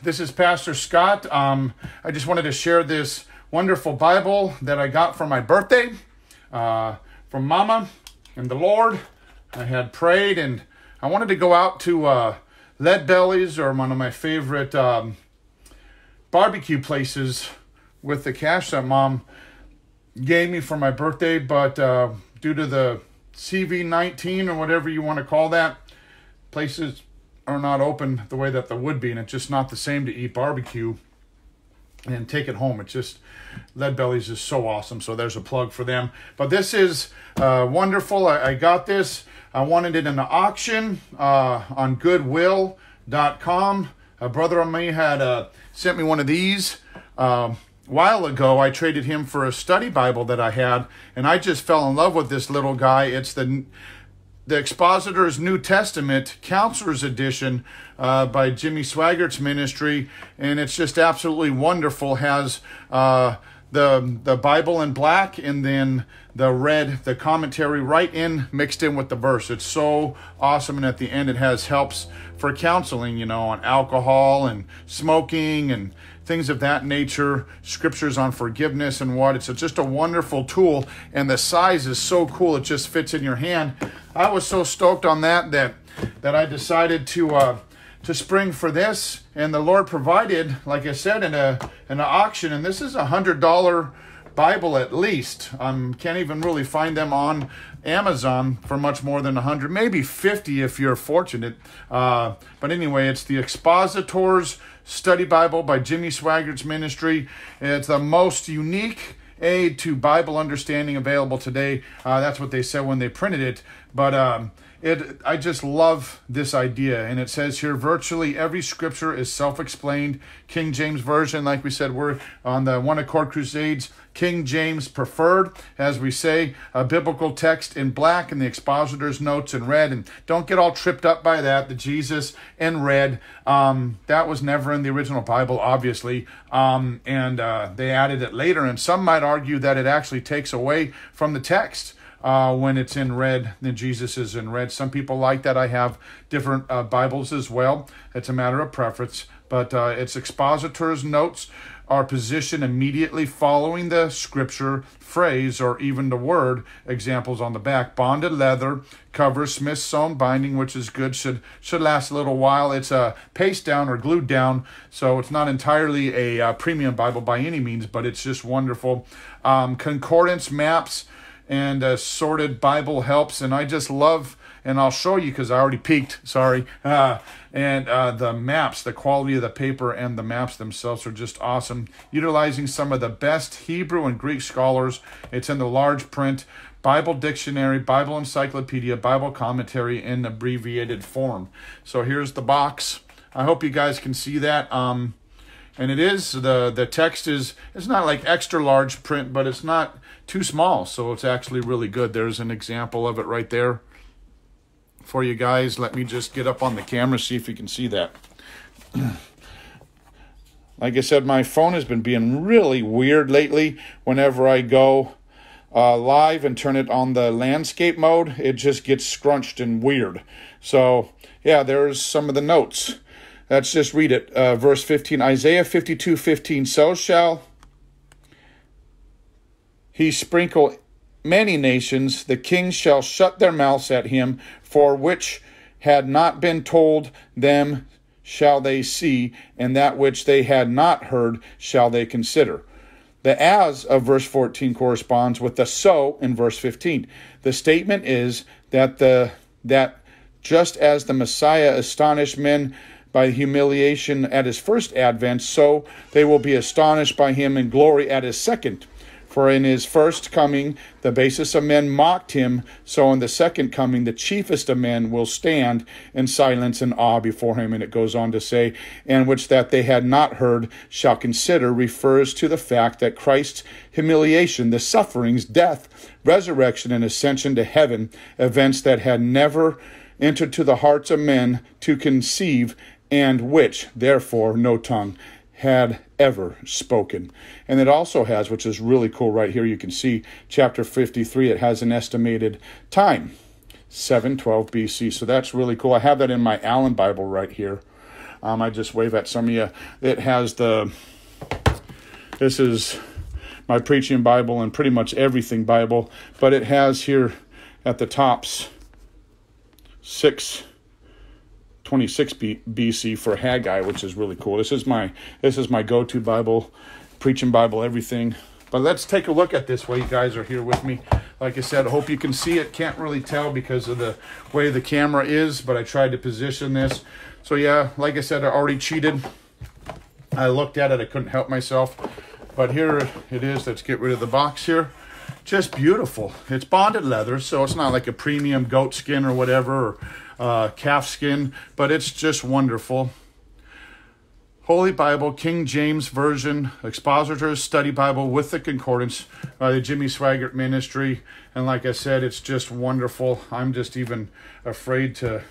This is Pastor Scott. I just wanted to share this wonderful Bible that I got for my birthday from Mama and the Lord. I had prayed, and I wanted to go out to Lead Belly's, or one of my favorite barbecue places, with the cash that Mom gave me for my birthday, but due to the CV-19 or whatever you want to call that, places are not open the way that they would be, and it's just not the same to eat barbecue and take it home. It's just, Lead Belly's is so awesome, so there's a plug for them. But this is wonderful. I got this. I wanted it in the auction on goodwill.com. A brother of mine had sent me one of these a while ago. I traded him for a study Bible that I had, and I just fell in love with this little guy. It's the Expositor's New Testament Counselor's Edition by Jimmy Swaggart's ministry, and it's just absolutely wonderful. Has the Bible in black, and then the red, the commentary right in, mixed in with the verse. It's so awesome, and at the end it has helps for counseling, you know, on alcohol and smoking and things of that nature, scriptures on forgiveness and what. It's just a wonderful tool, and the size is so cool. It just fits in your hand. I was so stoked on that I decided to spring for this, and the Lord provided, like I said, in an auction. And this is a $100 Bible at least. Can't even really find them on Amazon for much more than 100, maybe 50 if you're fortunate. But anyway, it's the Expositor's Study Bible by Jimmy Swaggart's ministry. It's the most unique aid to Bible understanding available today. That's what they said when they printed it. But I just love this idea. And it says here, virtually every scripture is self-explained. King James Version, like we said, we're on the One Accord Crusades, King James preferred, as we say, a biblical text in black and the Expositor's notes in red. And don't get all tripped up by that, the Jesus in red. That was never in the original Bible, obviously. And they added it later. And some might argue that it actually takes away from the text. When it's in red, then Jesus is in red. Some people like that. I have different Bibles as well. It's a matter of preference, but its Expositor's notes are positioned immediately following the scripture, phrase, or even the word. Examples on the back: bonded leather cover, Smith sewn binding, which is good, should last a little while. It's a paste down or glued down, so it's not entirely a premium Bible by any means, but it's just wonderful. Concordance maps and assorted Bible helps, and I just love, and I'll show you because I already peeked, sorry, and the maps, the quality of the paper and the maps themselves are just awesome, utilizing some of the best Hebrew and Greek scholars. It's in the large print, Bible dictionary, Bible encyclopedia, Bible commentary in abbreviated form. So here's the box. I hope you guys can see that. And it is, the text is, it's not like extra large print, but it's not too small, so it's actually really good. There's an example of it right there for you guys. Let me just get up on the camera, see if you can see that. Like I said, my phone has been being really weird lately. Whenever I go live and turn it on the landscape mode, it just gets scrunched and weird. So, yeah, there's some of the notes. Let's just read it. Verse 15, Isaiah 52:15. So shall he sprinkle many nations. The kings shall shut their mouths at him, for which had not been told them shall they see, and that which they had not heard shall they consider. The as of verse 14 corresponds with the so in verse 15. The statement is that just as the Messiah astonished men by humiliation at his first advent, so they will be astonished by him in glory at his second. For in his first coming, the basest of men mocked him, so in the second coming, the chiefest of men will stand in silence and awe before him. And it goes on to say, and which that they had not heard shall consider, refers to the fact that Christ's humiliation, the sufferings, death, resurrection, and ascension to heaven, events that had never entered to the hearts of men to conceive, and which, therefore, no tongue had ever spoken. And it also has, which is really cool right here, you can see chapter 53, it has an estimated time, 712 BC. So that's really cool. I have that in my Allen Bible right here. I just wave at some of you. It has the, this is my preaching Bible and pretty much everything Bible, but it has here at the tops 626 BC for Haggai, which is really cool. This is my go-to Bible, preaching Bible, everything. But let's take a look at this while you guys are here with me. Like I said, I hope you can see it. Can't really tell because of the way the camera is, but I tried to position this. So yeah, like I said, I already cheated. I looked at it, I couldn't help myself. But here it is. Let's get rid of the box here. Just beautiful. It's bonded leather, so it's not like a premium goat skin or whatever, or calf skin, but it's just wonderful. Holy Bible, King James Version, Expositor's Study Bible with the Concordance by the Jimmy Swaggart Ministry. And like I said, it's just wonderful. I'm just even afraid to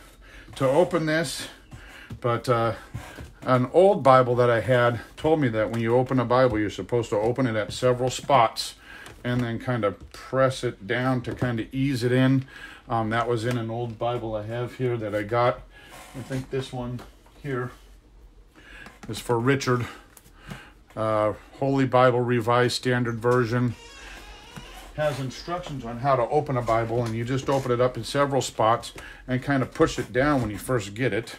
open this. But an old Bible that I had told me that when you open a Bible, you're supposed to open it at several spots and then kind of press it down to kind of ease it in. That was in an old Bible I have here that I got. I think this one here is for Richard. Holy Bible Revised Standard Version. Has instructions on how to open a Bible, and you just open it up in several spots and kind of push it down when you first get it.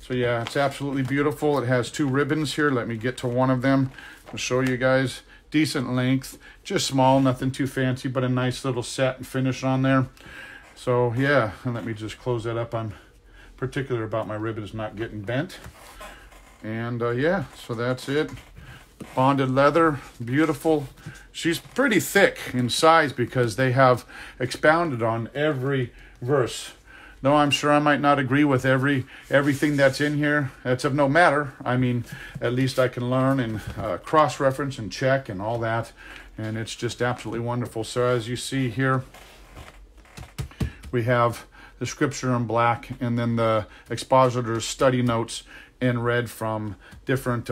So yeah, it's absolutely beautiful. It has two ribbons here. Let me get to one of them. I'll show you guys. Decent length, just small, nothing too fancy, but a nice little satin finish on there. So yeah, and let me just close that up. I'm particular about my ribbons not getting bent. And yeah, so that's it. Bonded leather, beautiful. She's pretty thick in size because they have expounded on every verse. No, I'm sure I might not agree with everything that's in here. That's of no matter. I mean, at least I can learn and cross-reference and check and all that. And it's just absolutely wonderful. So as you see here, we have the scripture in black and then the expositor's study notes in red from different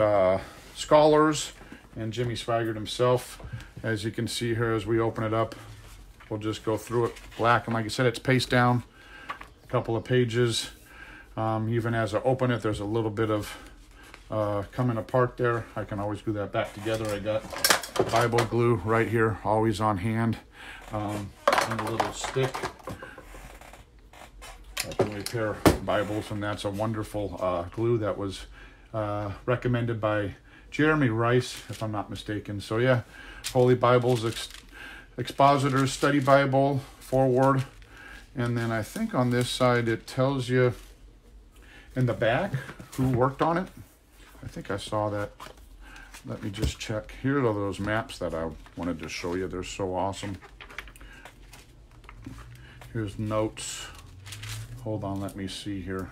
scholars and Jimmy Swaggart himself. As you can see here, as we open it up, we'll just go through it black. And like I said, it's paste down. Couple of pages. Even as I open it, there's a little bit of coming apart there. I can always glue that back together. I got Bible glue right here, always on hand, and a little stick. I can repair Bibles, and that's a wonderful glue that was recommended by Jeremy Rice, if I'm not mistaken. So yeah, Holy Bibles, Expositor's Study Bible, foreword. And then I think on this side, it tells you in the back who worked on it. I think I saw that. Let me just check. Here are those maps that I wanted to show you. They're so awesome. Here's notes. Hold on, let me see here.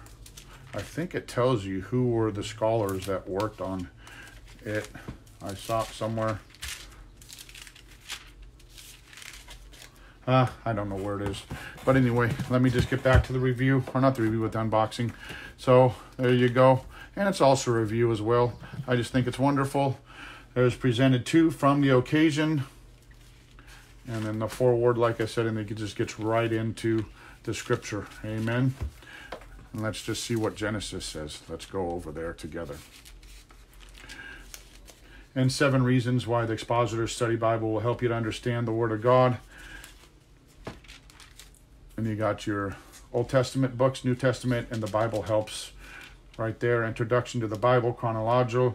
I think it tells you who were the scholars that worked on it. I saw it somewhere. I don't know where it is. But anyway, let me just get back to the review. Or not the review, but the unboxing. So there you go. And it's also a review as well. I just think it's wonderful. There's presented two from the occasion. And then the foreword, like I said, and it just gets right into the scripture. Amen. And let's just see what Genesis says. Let's go over there together. And 7 reasons why the Expositor's Study Bible will help you to understand the Word of God. And you got your Old Testament books, New Testament, and the Bible helps right there. Introduction to the Bible, chronology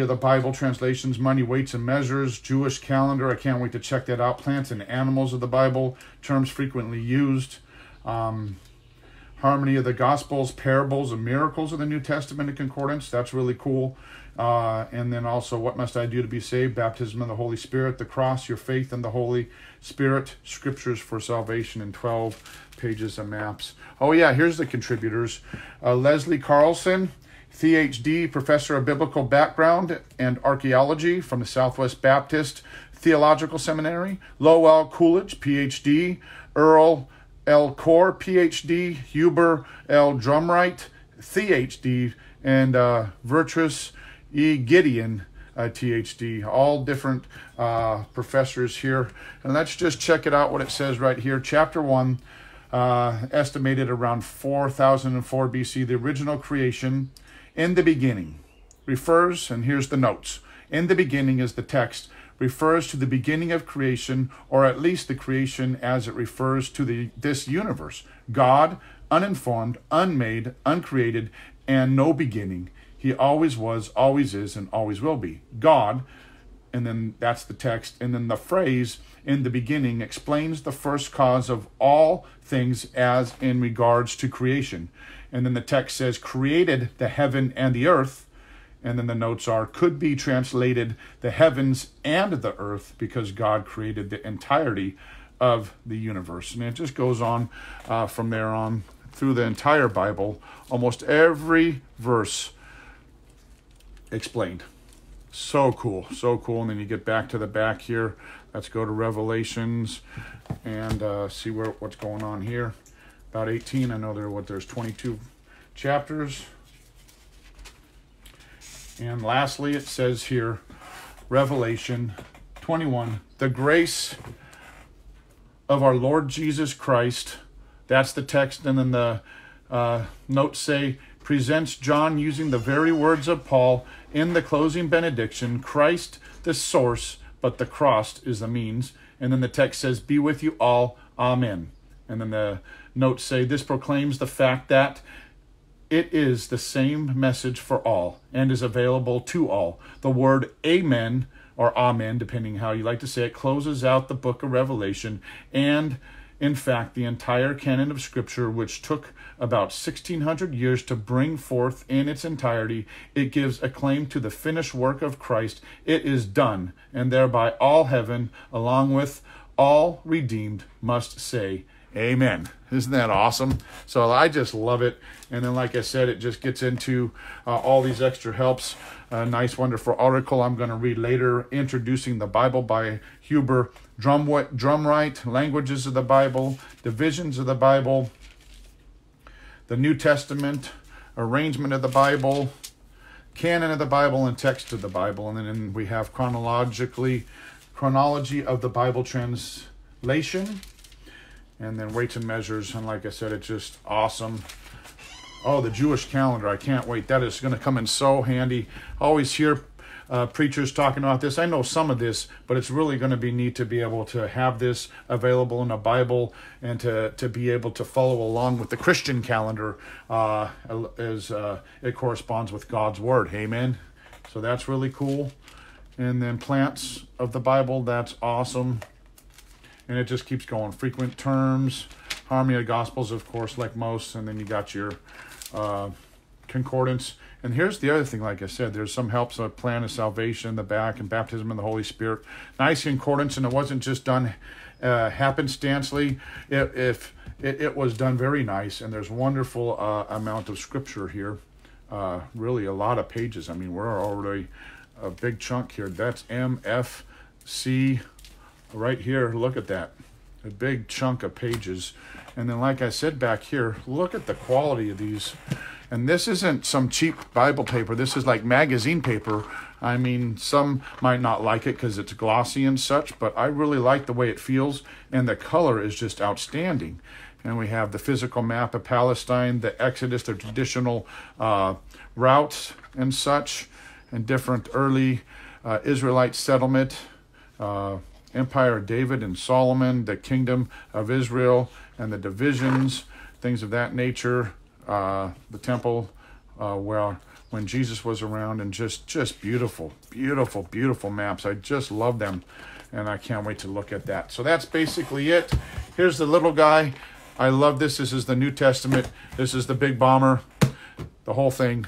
of the Bible, translations, money, weights, and measures, Jewish calendar. I can't wait to check that out. Plants and animals of the Bible, terms frequently used. Harmony of the Gospels, parables and miracles of the New Testament in concordance. That's really cool. And then also, what must I do to be saved? Baptism of the Holy Spirit, the cross, your faith in the Holy Spirit, scriptures for salvation, and 12 pages of maps. Oh yeah, here's the contributors. Leslie Carlson, PhD, professor of biblical background and archaeology from the Southwest Baptist Theological Seminary. Lowell Coolidge, PhD. Earl L. Core, PhD, Huber L. Drumright, PhD, and Virtus E. Gideon, PhD. All different professors here. And let's just check it out what it says right here. Chapter 1, estimated around 4004 BC, the original creation, in the beginning, refers, and here's the notes, in the beginning is the text, refers to the beginning of creation, or at least the creation as it refers to this universe. God, uninformed, unmade, uncreated, and no beginning. He always was, always is, and always will be. God, and then that's the text, and then the phrase, in the beginning, explains the first cause of all things as in regards to creation. And then the text says, created the heaven and the earth. And then the notes are, could be translated the heavens and the earth, because God created the entirety of the universe. And it just goes on from there on through the entire Bible, almost every verse explained. So cool, so cool. And then you get back to the back here. Let's go to Revelations and see what's going on here. About 18, I know there's 22 chapters. And lastly, it says here, Revelation 21, the grace of our Lord Jesus Christ, that's the text, and then the notes say, presents John using the very words of Paul in the closing benediction, Christ the source, but the cross is the means. And then the text says, be with you all, amen. And then the notes say, this proclaims the fact that it is the same message for all and is available to all. The word amen, or amen, depending how you like to say it, closes out the book of Revelation and, in fact, the entire canon of Scripture, which took about 1,600 years to bring forth in its entirety. It gives acclaim to the finished work of Christ. It is done, and thereby all heaven, along with all redeemed, must say amen. Isn't that awesome? So I just love it. And then, like I said, it just gets into all these extra helps. A nice, wonderful article I'm going to read later, Introducing the Bible by Huber Drumright, Languages of the Bible, Divisions of the Bible, the New Testament, Arrangement of the Bible, Canon of the Bible, and Text of the Bible. And then we have Chronology of the Bible Translation, and then Weights and Measures, and like I said, it's just awesome. Oh, the Jewish calendar, I can't wait. That is going to come in so handy. I always hear preachers talking about this. I know some of this, but it's really going to be neat to be able to have this available in a Bible and to be able to follow along with the Christian calendar as it corresponds with God's Word. Amen? So that's really cool. And then Plants of the Bible, that's awesome. And it just keeps going. Frequent Terms, Harmony of Gospels, of course, like most. And then you got your concordance. And here's the other thing, like I said, there's some helps on plan of salvation in the back and baptism in the Holy Spirit. Nice concordance, and it wasn't just done happenstancely. It was done very nice, and there's wonderful amount of Scripture here. Really a lot of pages. I mean, we're already a big chunk here. That's MFC. Right here, look at that, a big chunk of pages. And then, like I said, back here, look at the quality of these. And this isn't some cheap Bible paper. This is like magazine paper. I mean, some might not like it because it's glossy and such, but I really like the way it feels, and the color is just outstanding. And we have the physical map of Palestine, the Exodus, the traditional routes and such, and different early Israelite settlement, Empire of David and Solomon, the Kingdom of Israel, and the divisions, things of that nature, the temple where when Jesus was around, and just beautiful, beautiful, beautiful maps. I just love them, and I can't wait to look at that. So that's basically it. Here's the little guy. I love this. This is the New Testament. This is the big bomber, the whole thing.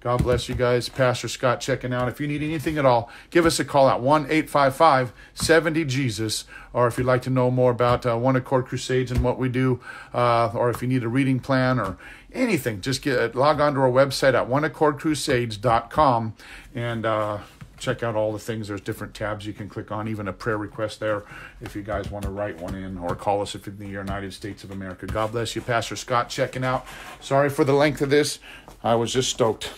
God bless you guys. Pastor Scott checking out. If you need anything at all, give us a call at 1-855-70-JESUS. Or if you'd like to know more about One Accord Crusades and what we do, or if you need a reading plan or anything, just log on to our website at oneaccordcrusades.com and check out all the things. There's different tabs you can click on, even a prayer request there if you guys want to write one in, or call us if you're in the United States of America. God bless you. Pastor Scott checking out. Sorry for the length of this. I was just stoked.